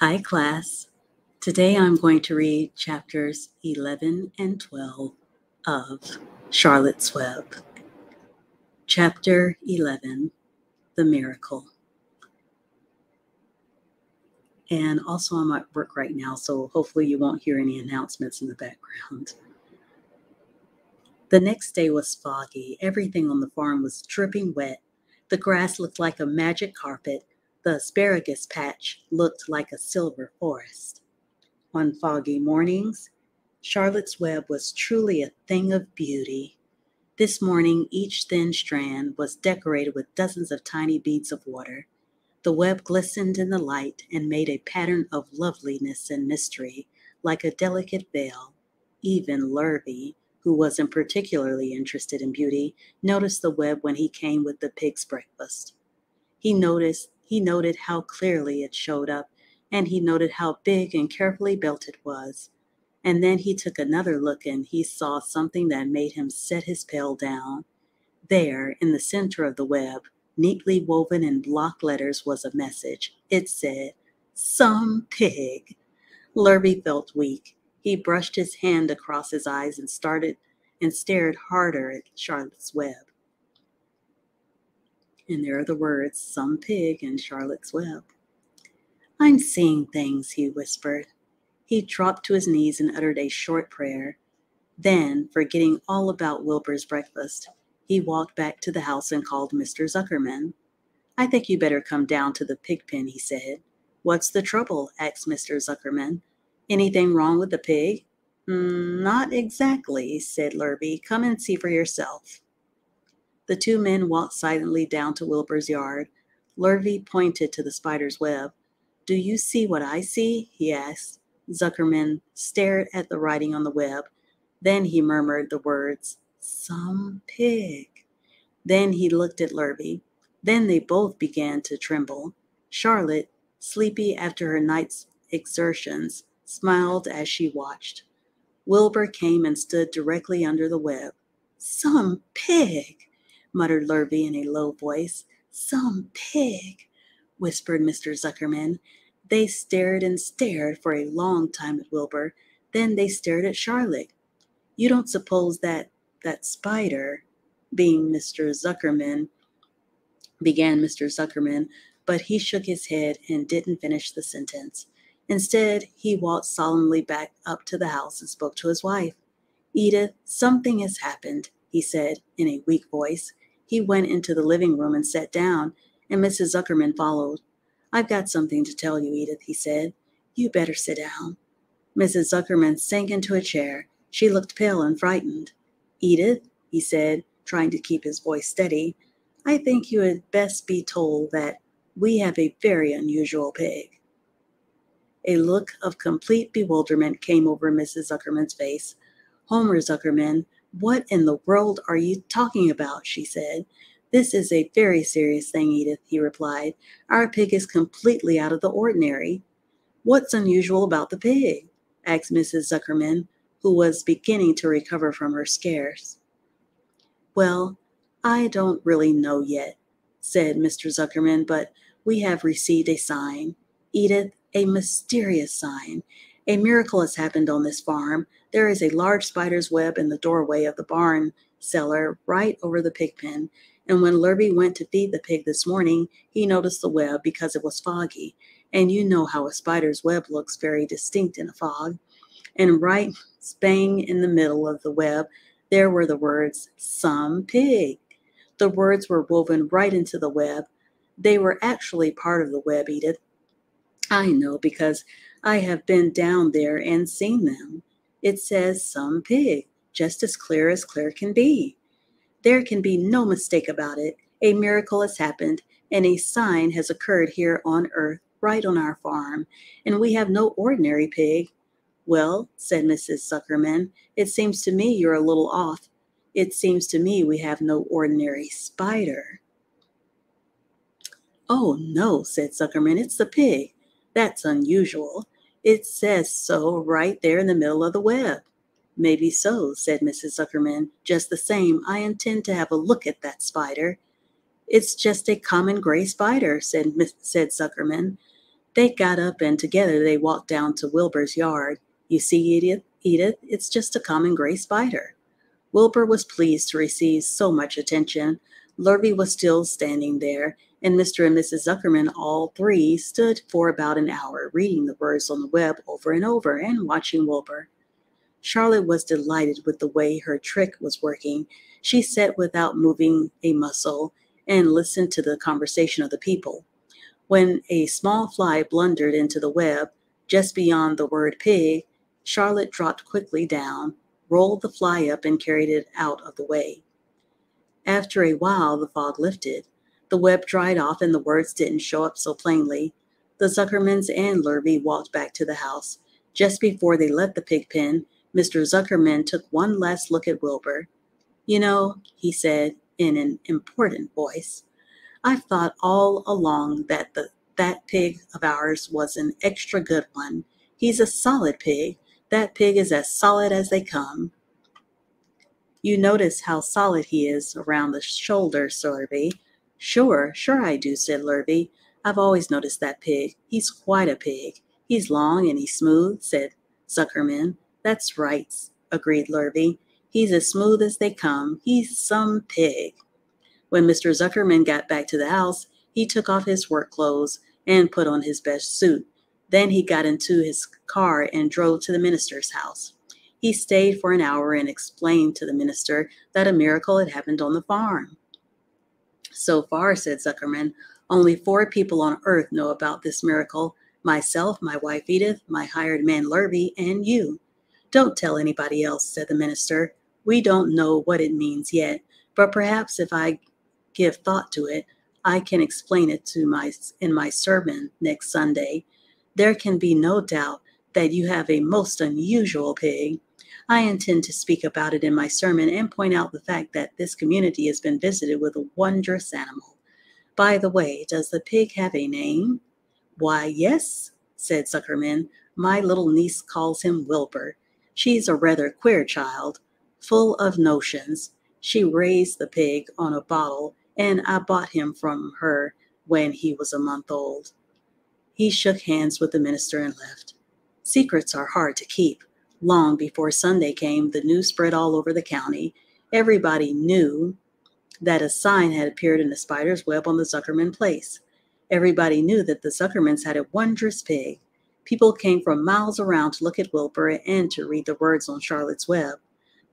Hi class, today I'm going to read chapters 11 and 12 of Charlotte's Web. Chapter 11, The Miracle. And also I'm at work right now, so hopefully you won't hear any announcements in the background. The next day was foggy. Everything on the farm was dripping wet. The grass looked like a magic carpet. The asparagus patch looked like a silver forest. On foggy mornings, Charlotte's Web was truly a thing of beauty. This morning, each thin strand was decorated with dozens of tiny beads of water. The web glistened in the light and made a pattern of loveliness and mystery, like a delicate veil. Even Lurvy, who wasn't particularly interested in beauty, noticed the web when he came with the pig's breakfast. He noted how clearly it showed up, and he noted how big and carefully built it was. And then he took another look, and he saw something that made him set his pail down. There, in the center of the web, neatly woven in block letters, was a message. It said, "Some pig." Lurvy felt weak. He brushed his hand across his eyes and stared harder at Charlotte's Web. And there are the words, "Some pig" in Charlotte's Web. "I'm seeing things," he whispered. He dropped to his knees and uttered a short prayer. Then, forgetting all about Wilbur's breakfast, he walked back to the house and called Mr. Zuckerman. "I think you better come down to the pig pen," he said. "What's the trouble?" asked Mr. Zuckerman. "Anything wrong with the pig?" "Not exactly," said Lurvy. "Come and see for yourself." The two men walked silently down to Wilbur's yard. Lurvy pointed to the spider's web. "Do you see what I see?" he asked. Zuckerman stared at the writing on the web. Then he murmured the words, "Some pig." Then he looked at Lurvy. Then they both began to tremble. Charlotte, sleepy after her night's exertions, smiled as she watched. Wilbur came and stood directly under the web. "Some pig," muttered Lurvy in a low voice. "Some pig," whispered Mr. Zuckerman. They stared and stared for a long time at Wilbur. Then they stared at Charlotte. "You don't suppose that spider," being Mr. Zuckerman, began Mr. Zuckerman, but he shook his head and didn't finish the sentence. Instead, he walked solemnly back up to the house and spoke to his wife. "Edith, something has happened," he said in a weak voice. He went into the living room and sat down, and Mrs. Zuckerman followed. "I've got something to tell you, Edith," he said. "You better sit down." Mrs. Zuckerman sank into a chair. She looked pale and frightened. "Edith," he said, trying to keep his voice steady, "I think you had best be told that we have a very unusual pig." A look of complete bewilderment came over Mrs. Zuckerman's face. "Homer Zuckerman, what in the world are you talking about?" she said. "This is a very serious thing, Edith," he replied. "Our pig is completely out of the ordinary." "What's unusual about the pig?" asked Mrs. Zuckerman, who was beginning to recover from her scares. "Well, I don't really know yet," said Mr. Zuckerman, "but we have received a sign, Edith, a mysterious sign. A miracle has happened on this farm. There is a large spider's web in the doorway of the barn cellar right over the pig pen, and when Lurvy went to feed the pig this morning, he noticed the web because it was foggy, and you know how a spider's web looks very distinct in a fog. And right bang in the middle of the web, there were the words, 'Some pig.' The words were woven right into the web. They were actually part of the web, Edith. I know because I have been down there and seen them. It says 'Some pig,' just as clear can be. There can be no mistake about it. A miracle has happened, and a sign has occurred here on earth, right on our farm, and we have no ordinary pig." "Well," said Mrs. Zuckerman, "it seems to me you're a little off. It seems to me we have no ordinary spider." "Oh, no," said Zuckerman, "it's the pig. That's unusual. It says so right there in the middle of the web." "Maybe so," said Mrs. Zuckerman. "Just the same, I intend to have a look at that spider." "It's just a common gray spider," said Zuckerman. They got up and together they walked down to Wilbur's yard. "You see, Edith, it's just a common gray spider." Wilbur was pleased to receive so much attention. Lurvy was still standing there, and Mr. and Mrs. Zuckerman, all three, stood for about an hour, reading the words on the web over and over and watching Wilbur. Charlotte was delighted with the way her trick was working. She sat without moving a muscle and listened to the conversation of the people. When a small fly blundered into the web, just beyond the word pig, Charlotte dropped quickly down, rolled the fly up, and carried it out of the way. After a while, the fog lifted. The web dried off and the words didn't show up so plainly. The Zuckermans and Lurvy walked back to the house. Just before they left the pig pen, Mr. Zuckerman took one last look at Wilbur. "You know," he said in an important voice, "I've thought all along that that pig of ours was an extra good one. He's a solid pig. That pig is as solid as they come." "You notice how solid he is around the shoulders, Lurvy." Sure I do," said Lurvy. "I've always noticed that pig. He's quite a pig. He's long and he's smooth," said Zuckerman. "That's right," agreed Lurvy. "He's as smooth as they come. He's some pig." When Mr. Zuckerman got back to the house, he took off his work clothes and put on his best suit. Then he got into his car and drove to the minister's house. He stayed for an hour and explained to the minister that a miracle had happened on the farm. "So far," said Zuckerman, "only 4 people on earth know about this miracle: myself, my wife Edith, my hired man Lurvy, and you." "Don't tell anybody else," said the minister. "We don't know what it means yet, but perhaps if I give thought to it, I can explain it in my sermon next Sunday. There can be no doubt that you have a most unusual pig. I intend to speak about it in my sermon and point out the fact that this community has been visited with a wondrous animal. By the way, does the pig have a name?" "Why, yes," said Zuckerman. "My little niece calls him Wilbur. She's a rather queer child, full of notions. She raised the pig on a bottle, and I bought him from her when he was a month old." He shook hands with the minister and left. Secrets are hard to keep. Long before Sunday came, the news spread all over the county. Everybody knew that a sign had appeared in the spider's web on the Zuckerman place. Everybody knew that the Zuckermans had a wondrous pig. People came from miles around to look at Wilbur and to read the words on Charlotte's web.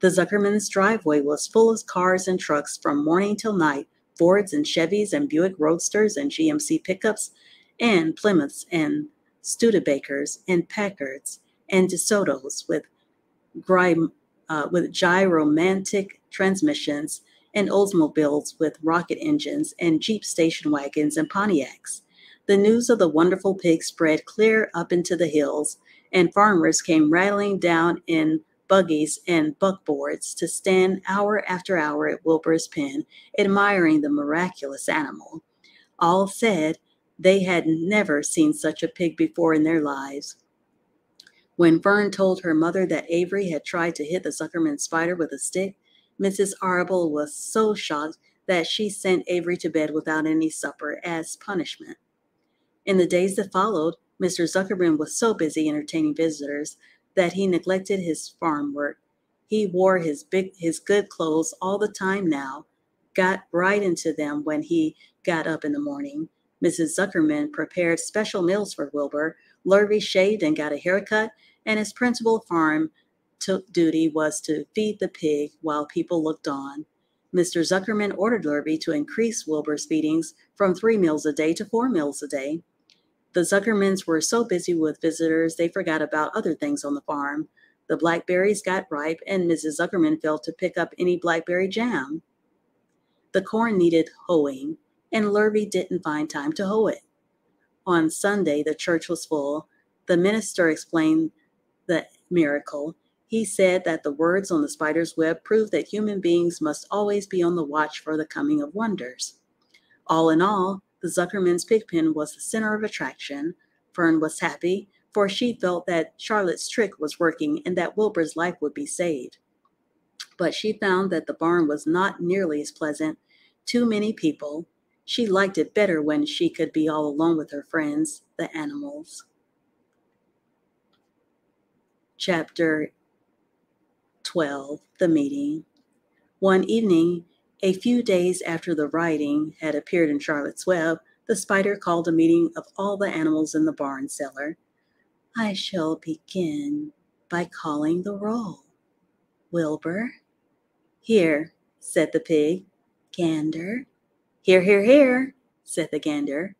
The Zuckermans' driveway was full of cars and trucks from morning till night, Fords and Chevys and Buick Roadsters and GMC pickups and Plymouths and Studebakers and Packards and DeSotos with gyromantic transmissions and Oldsmobiles with rocket engines and Jeep station wagons and Pontiacs. The news of the wonderful pig spread clear up into the hills, and farmers came rattling down in buggies and buckboards to stand hour after hour at Wilbur's pen, admiring the miraculous animal. All said they had never seen such a pig before in their lives. When Fern told her mother that Avery had tried to hit the Zuckerman spider with a stick, Mrs. Arable was so shocked that she sent Avery to bed without any supper as punishment. In the days that followed, Mr. Zuckerman was so busy entertaining visitors that he neglected his farm work. He wore his good clothes all the time now, got right into them when he got up in the morning. Mrs. Zuckerman prepared special meals for Wilbur. Lurvy shaved and got a haircut, and his principal farm duty was to feed the pig while people looked on. Mr. Zuckerman ordered Lurvy to increase Wilbur's feedings from 3 meals a day to 4 meals a day. The Zuckermans were so busy with visitors they forgot about other things on the farm. The blackberries got ripe, and Mrs. Zuckerman failed to pick up any blackberry jam. The corn needed hoeing, and Lurvy didn't find time to hoe it. On Sunday, the church was full. The minister explained the miracle. He said that the words on the spider's web proved that human beings must always be on the watch for the coming of wonders. All in all, the Zuckerman's pigpen was the center of attraction. Fern was happy, for she felt that Charlotte's trick was working and that Wilbur's life would be saved. But she found that the barn was not nearly as pleasant. Too many people. She liked it better when she could be all alone with her friends, the animals. Chapter 12, The Meeting. One evening, a few days after the writing had appeared in Charlotte's Web, the spider called a meeting of all the animals in the barn cellar. I shall begin by calling the roll. Wilbur. Here, said the pig. Gander. Here, here, here, said the gander.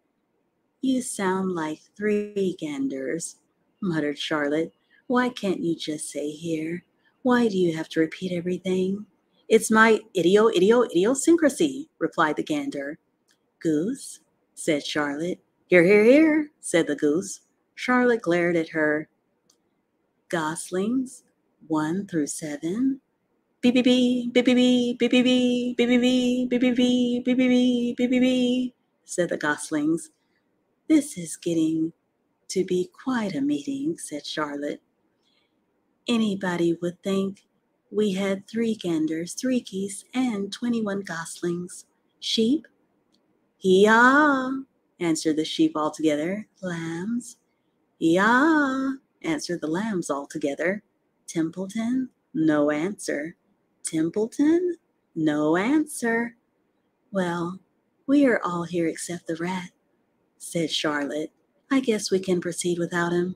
You sound like three ganders, muttered Charlotte. Why can't you just say here? Why do you have to repeat everything? It's my idiosyncrasy, replied the gander. Goose, said Charlotte. Here, here, here, said the goose. Charlotte glared at her. Goslings, 1 through 7. Beep, beep, beep, beep, beep, beep, beep, beep, beep, beep, beep, beep, beep, beep, beep, said the goslings. This is getting to be quite a meeting, said Charlotte. Anybody would think we had 3 ganders, 3 geese, and 21 goslings. Sheep? Yah, answered the sheep all together. Lambs? Yah, answered the lambs all together. Templeton? No answer. Templeton? No answer. Well, we are all here except the rat, said Charlotte. I guess we can proceed without him.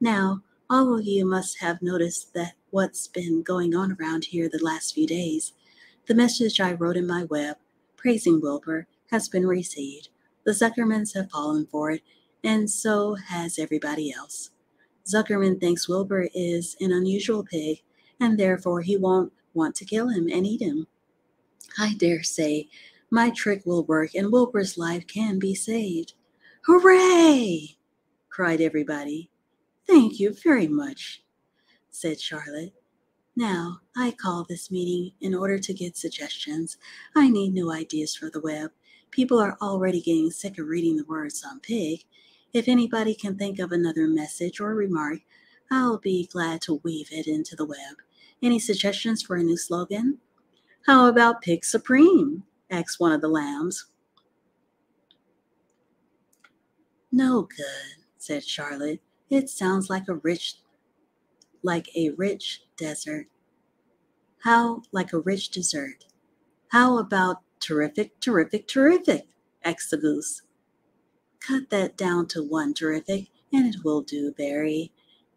Now, all of you must have noticed that what's been going on around here the last few days. The message I wrote in my web, praising Wilbur, has been received. The Zuckermans have fallen for it, and so has everybody else. Zuckerman thinks Wilbur is an unusual pig, and therefore he won't want to kill him and eat him. I dare say my trick will work, and Wilbur's life can be saved. Hooray! cried everybody. Thank you very much, said Charlotte. Now I call this meeting in order to get suggestions. I need new ideas for the web. People are already getting sick of reading the words on pig. If anybody can think of another message or remark, I'll be glad to weave it into the web. Any suggestions for a new slogan? How about Pig Supreme? Asked one of the lambs. No good, said Charlotte. It sounds like a rich dessert. How about terrific, terrific, terrific? Asked the goose. Cut that down to 1 terrific, and it will do very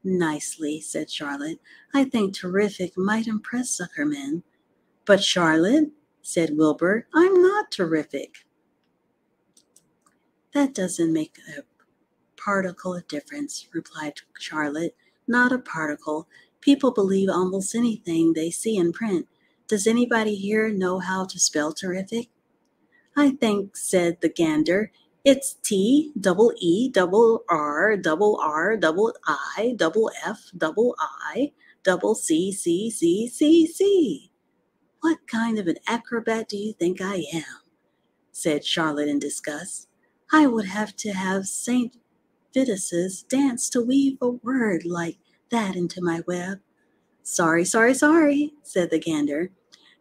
nicely, said Charlotte. I think terrific might impress Zuckerman. But Charlotte, said Wilbur, I'm not terrific. That doesn't make a particle of difference, replied Charlotte. Not a particle. People believe almost anything they see in print. Does anybody here know how to spell terrific? I think, said the gander, it's TEERRRRIIFFICCCCC. What kind of an acrobat do you think I am? Said Charlotte in disgust. I would have to have St. Vitus's dance to weave a word like that into my web. Sorry, sorry, sorry, said the gander.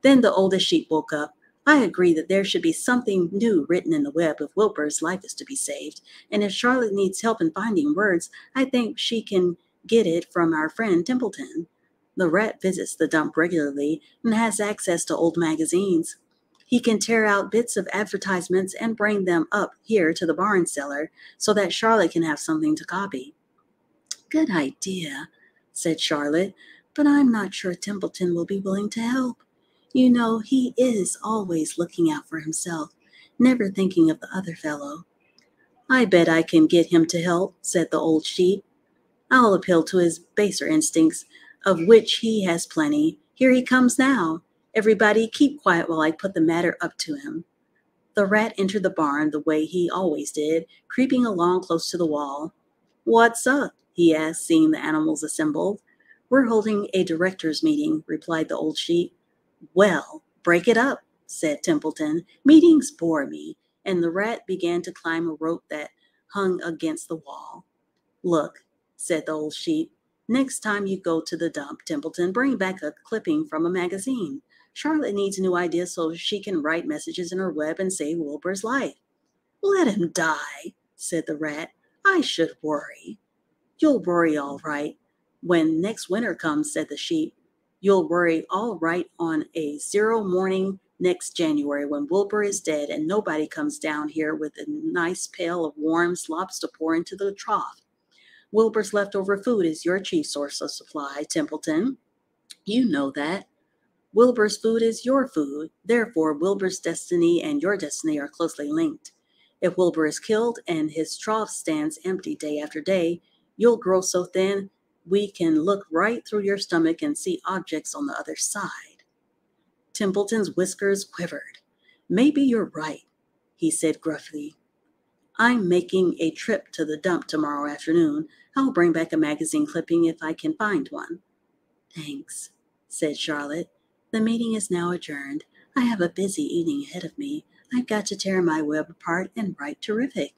Then the oldest sheep woke up. I agree that there should be something new written in the web if Wilbur's life is to be saved. And if Charlotte needs help in finding words, I think she can get it from our friend Templeton. The rat visits the dump regularly and has access to old magazines. He can tear out bits of advertisements and bring them up here to the barn cellar so that Charlotte can have something to copy. Good idea, said Charlotte, but I'm not sure Templeton will be willing to help. You know, he is always looking out for himself, never thinking of the other fellow. I bet I can get him to help, said the old sheep. I'll appeal to his baser instincts, of which he has plenty. Here he comes now. Everybody keep quiet while I put the matter up to him. The rat entered the barn the way he always did, creeping along close to the wall. What's up? He asked, seeing the animals assembled. We're holding a directors' meeting, replied the old sheep. Well, break it up, said Templeton. Meetings bore me, and the rat began to climb a rope that hung against the wall. Look, said the old sheep. Next time you go to the dump, Templeton, bring back a clipping from a magazine. Charlotte needs new ideas so she can write messages in her web and save Wilbur's life. "Let him die," said the rat. "I should worry." "You'll worry all right when next winter comes," said the sheep. "You'll worry all right on a zero morning next January when Wilbur is dead and nobody comes down here with a nice pail of warm slops to pour into the trough. Wilbur's leftover food is your chief source of supply, Templeton. You know that. Wilbur's food is your food. Therefore, Wilbur's destiny and your destiny are closely linked. If Wilbur is killed and his trough stands empty day after day, you'll grow so thin we can look right through your stomach and see objects on the other side." Templeton's whiskers quivered. "Maybe you're right," he said gruffly. "I'm making a trip to the dump tomorrow afternoon. I'll bring back a magazine clipping if I can find one." "Thanks," said Charlotte. "The meeting is now adjourned. I have a busy evening ahead of me. I've got to tear my web apart and write terrific."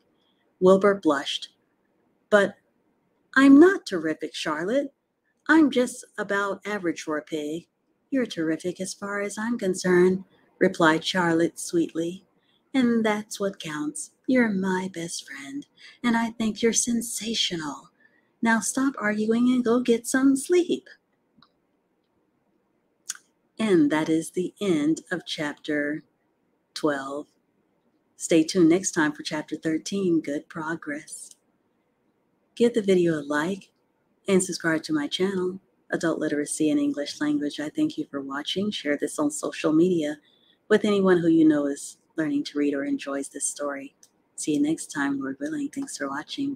Wilbur blushed. "But I'm not terrific, Charlotte. I'm just about average for a pig." "You're terrific as far as I'm concerned," replied Charlotte sweetly. "And that's what counts. You're my best friend, and I think you're sensational. Now stop arguing and go get some sleep." And that is the end of Chapter 12. Stay tuned next time for Chapter 13, Good Progress. Give the video a like and subscribe to my channel, Adult Literacy in English Language. I thank you for watching. Share this on social media with anyone who you know is learning to read or enjoys this story. See you next time, Lord willing. Thanks for watching.